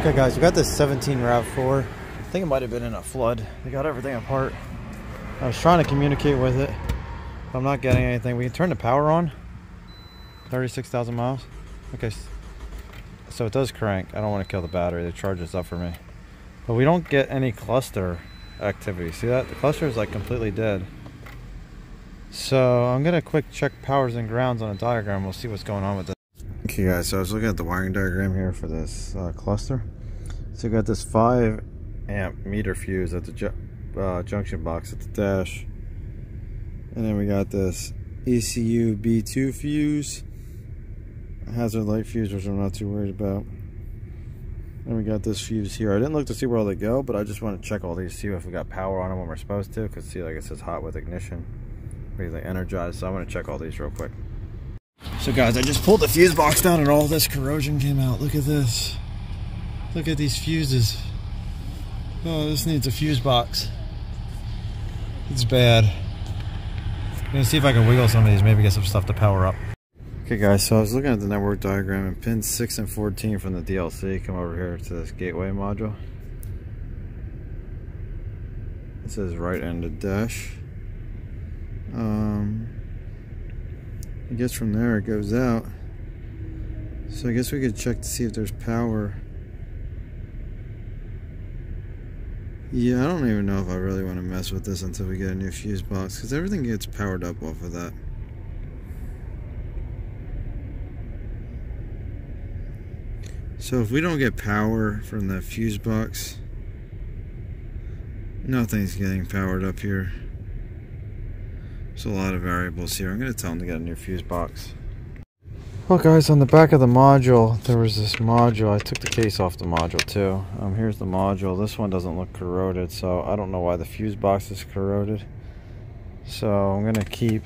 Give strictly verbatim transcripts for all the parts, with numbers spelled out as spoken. Okay guys, we got this seventeen RAV four. I think it might have been in a flood. They got everything apart. I was trying to communicate with it, but I'm not getting anything. We can turn the power on. thirty-six thousand miles. Okay, so it does crank. I don't want to kill the battery. It charges up for me. But we don't get any cluster activity. See that? The cluster is like completely dead. So I'm going to quick check powers and grounds on a diagram. We'll see what's going on with this. Okay guys, so I was looking at the wiring diagram here for this uh, cluster. So we got this five amp meter fuse at the ju uh, junction box at the dash. And then we got this E C U B two fuse, hazard light fuse, which I'm not too worried about. And we got this fuse here. I didn't look to see where all they go, but I just want to check all these, see if we got power on them when we're supposed to, because see, like it says hot with ignition, basically energized. So I'm going to check all these real quick. So guys, I just pulled the fuse box down and all this corrosion came out. Look at this. Look at these fuses. Oh, this needs a fuse box. It's bad. I'm gonna see if I can wiggle some of these, maybe get some stuff to power up. Okay guys, so I was looking at the network diagram and pins six and fourteen from the D L C come over here to this gateway module. It says right end of dash. Um... I guess from there it goes out. So I guess we could check to see if there's power. Yeah, I don't even know if I really want to mess with this until we get a new fuse box, because everything gets powered up off of that. So if we don't get power from the fuse box, nothing's getting powered up here. There's a lot of variables here. I'm going to tell them to get a new fuse box. Well guys, on the back of the module, there was this module. I took the case off the module too. Um, here's the module. This one doesn't look corroded, so I don't know why the fuse box is corroded. So I'm going to keep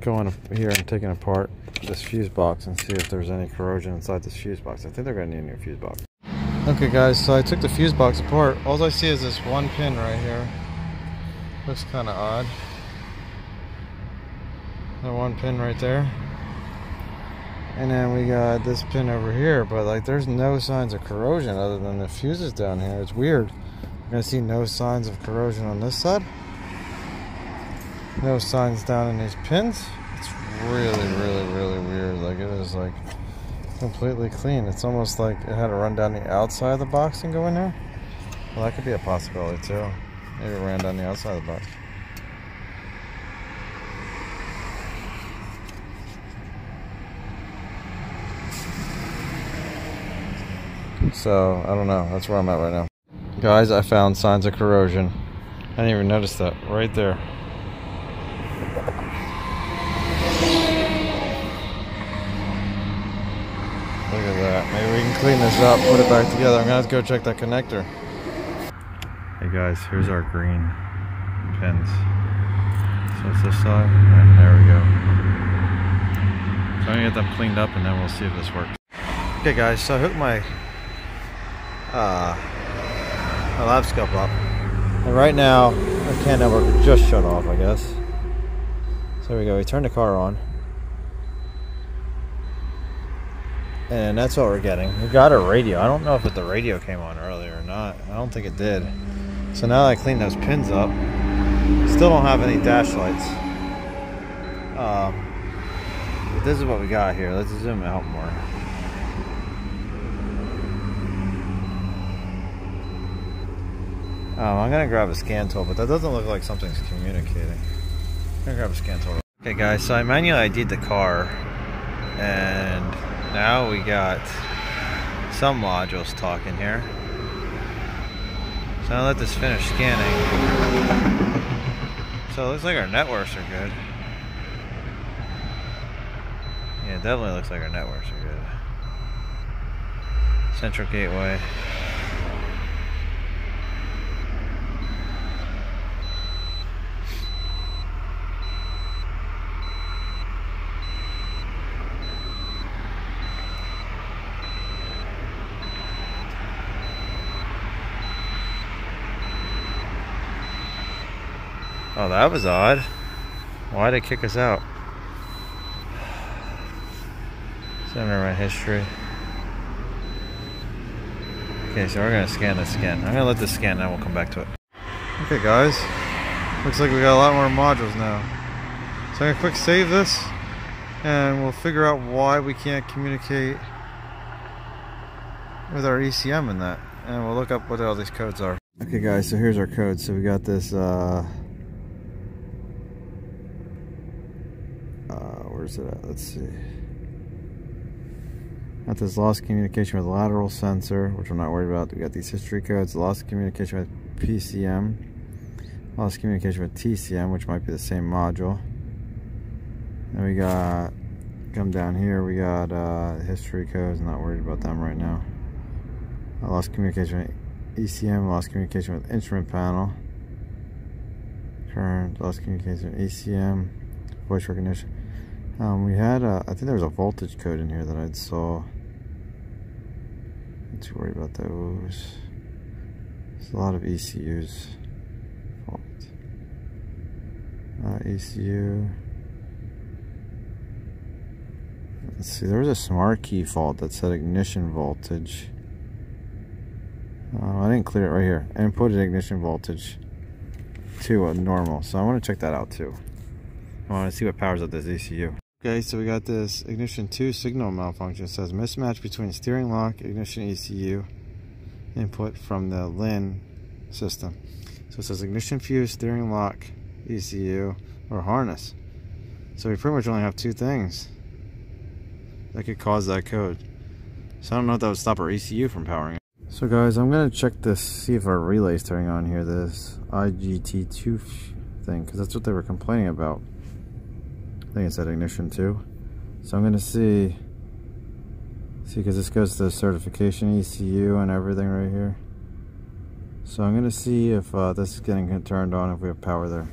going here and taking apart this fuse box and see if there's any corrosion inside this fuse box. I think they're going to need a new fuse box. Okay guys, so I took the fuse box apart. All I see is this one pin right here. Looks kind of odd. That one pin right there, and then we got this pin over here, but like there's no signs of corrosion other than the fuses down here. It's weird. We're gonna see no signs of corrosion on this side, no signs down in these pins. It's really really really weird. Like it is like completely clean. It's almost like it had to run down the outside of the box and go in there. Well, that could be a possibility too. Maybe it ran down the outside of the box. So, I don't know. That's where I'm at right now. Guys, I found signs of corrosion. I didn't even notice that. Right there. Look at that. Maybe we can clean this up, put it back together. I'm going to have to go check that connector. Hey guys, here's our green pins. So it's this side, and there we go. So I'm going to get them cleaned up, and then we'll see if this works. Okay guys, so I hooked my Uh, my lab scope up, and right now the C A N network just shut off, I guess. So there we go. We turn the car on, and that's what we're getting. We got a radio. I don't know if it, the radio came on earlier or not. I don't think it did. So now that I cleaned those pins up, still don't have any dash lights. Um, but this is what we got here. Let's zoom out more. Um, I'm going to grab a scan tool, but that doesn't look like something's communicating. I'm going to grab a scan tool. Okay guys, so I manually I D'd the car, and now we got some modules talking here. So I'll let this finish scanning. So it looks like our networks are good. Yeah, it definitely looks like our networks are good. Central gateway. Oh, that was odd. Why'd they kick us out? Center of my history. Okay, so we're gonna scan this again. I'm gonna let this scan and we'll come back to it. Okay guys, looks like we got a lot more modules now. So I'm gonna quick save this and we'll figure out why we can't communicate with our E C M in that. And we'll look up what all these codes are. Okay guys, so here's our code. So we got this, uh, uh, where's it at? Let's see. Got this lost communication with lateral sensor, which we're not worried about. We got these history codes, lost communication with P C M, lost communication with T C M, which might be the same module. And we got, come down here, we got uh, history codes, not worried about them right now. I lost communication with E C M, lost communication with instrument panel, current, lost communication with E C M, voice recognition. Um, we had, a, I think there was a voltage code in here that I saw. Not too worried about those. There's a lot of E C Us. Fault. Uh, E C U. Let's see, there was a smart key fault that said ignition voltage. Uh, I didn't clear it right here. Inputted ignition voltage to a normal. So I want to check that out too. I want to see what powers up this E C U. Okay, so we got this ignition two signal malfunction. It says mismatch between steering lock, ignition E C U input from the L I N system. So it says ignition fuse, steering lock, E C U, or harness. So we pretty much only have two things that could cause that code. So I don't know if that would stop our E C U from powering it. So guys, I'm going to check this, see if our relay's turning on here, this I G T two thing, because that's what they were complaining about. I think it said ignition two. So I'm going to see, see, because this goes to the certification E C U and everything right here. So I'm going to see if uh, this is getting turned on, if we have power there.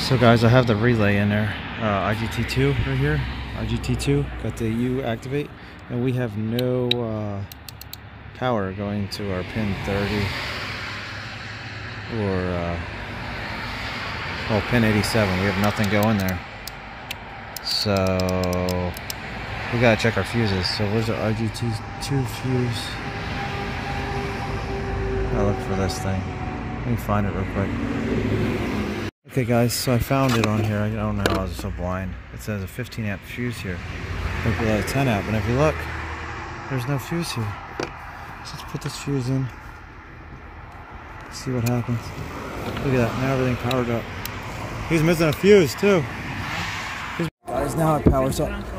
So guys, I have the relay in there, uh, I G T two right here, I G T two, got the U activate, and we have no uh, power going to our pin thirty or uh, well, pin eighty-seven. We have nothing going there, so we gotta check our fuses. So where's our I G T two fuse? I look for this thing. Let me find it real quick. Okay guys, so I found it on here. I don't know how I was so blind. It says a fifteen amp fuse here. I think we had a ten amp, and if you look, there's no fuse here. So let's put this fuse in, see what happens. Look at that, now everything powered up. He's missing a fuse too. He's guys, now it powers up.